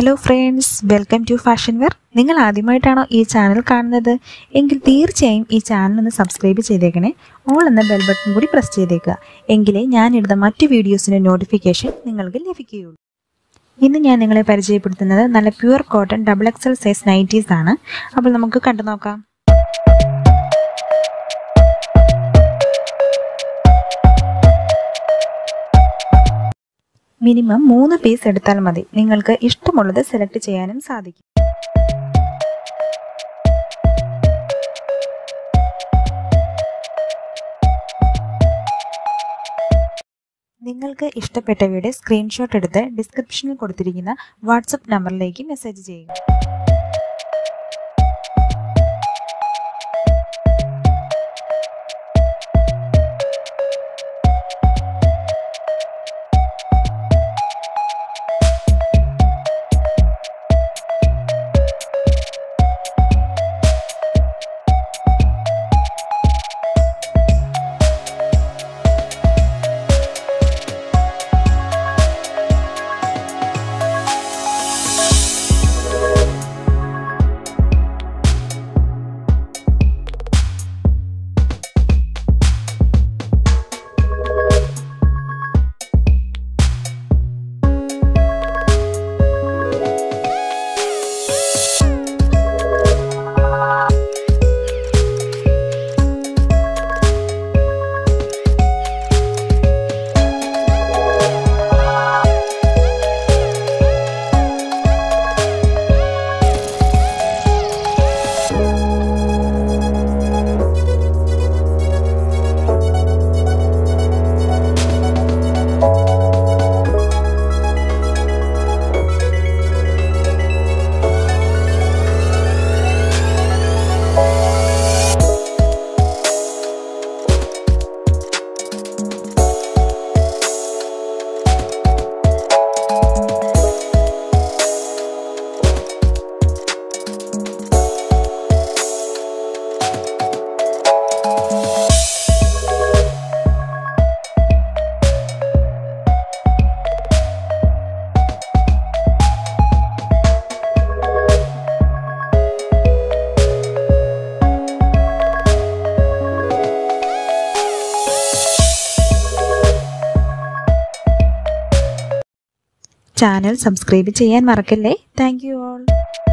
Hello friends, welcome to Fashion Wear. നിങ്ങൾ ആദ്യമായിട്ടാണോ ഈ ചാനൽ കാണുന്നത് എങ്കിൽ തീർച്ചയായും ഈ ചാനൽ ഒന്ന് സബ്സ്ക്രൈബ് ചെയ്തേക്കണേ. ഓൾ എന്ന ബെൽ ബട്ടൺ കൂടി പ്രസ് ചെയ്തേക്കുക. എങ്കിലേ ഞാൻ ഇടുന്ന മറ്റു വീഡിയോസിന്റെ നോട്ടിഫിക്കേഷൻ നിങ്ങൾക്ക് ലഭിക്കുകയുള്ളൂ. ഇന്ന് ഞാൻ നിങ്ങളെ പരിചയപ്പെടുത്തുന്നത് നല്ല pure cotton double XL size nighties ആണ്. അപ്പോൾ നമുക്ക് കണ്ടു നോക്കാം. മിനിമം 3 പീസ് എടുത്താൽ മതി. നിങ്ങൾക്ക് ഇഷ്ടമുള്ളത് സെലക്ട് ചെയ്യാനും സാധിക്കും. നിങ്ങൾക്ക് ഇഷ്ടപ്പെട്ടവയുടെ സ്ക്രീൻഷോട്ട് എടുത്ത് ഡിസ്ക്രിപ്ഷനിൽ കൊടുത്തിരിക്കുന്ന വാട്സപ്പ് നമ്പറിലേക്ക് മെസ്സേജ് ചെയ്യുക. ചാനൽ സബ്സ്ക്രൈബ് ചെയ്യാൻ മറക്കല്ലേ. Thank you all.